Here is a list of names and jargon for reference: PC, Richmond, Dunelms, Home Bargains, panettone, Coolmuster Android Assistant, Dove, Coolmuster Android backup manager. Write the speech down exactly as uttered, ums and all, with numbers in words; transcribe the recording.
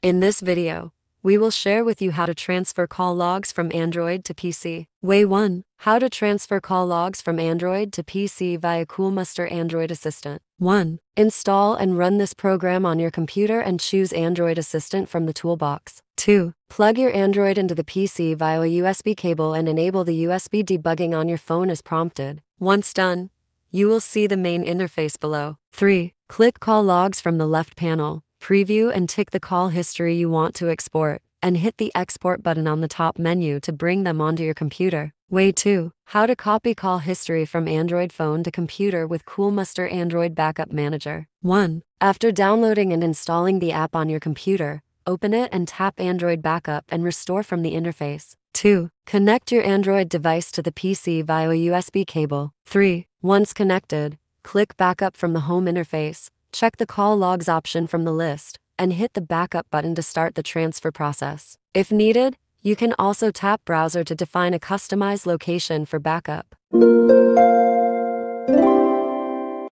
In this video, we will share with you how to transfer call logs from Android to P C. Way one. How to transfer call logs from Android to P C via Coolmuster Android Assistant. one. Install and run this program on your computer and choose Android Assistant from the toolbox. two. Plug your Android into the P C via a U S B cable and enable the U S B debugging on your phone as prompted. Once done, you will see the main interface below. three. Click Call Logs from the left panel. Preview and tick the call history you want to export, and hit the export button on the top menu to bring them onto your computer. Way two. How to copy call history from Android phone to computer with Coolmuster Android Backup Manager. one. After downloading and installing the app on your computer, open it and tap Android Backup and Restore from the interface. two. Connect your Android device to the P C via a U S B cable. three. Once connected, click Backup from the home interface. Check the Call Logs option from the list, and hit the Backup button to start the transfer process. If needed, you can also tap Browser to define a customized location for backup.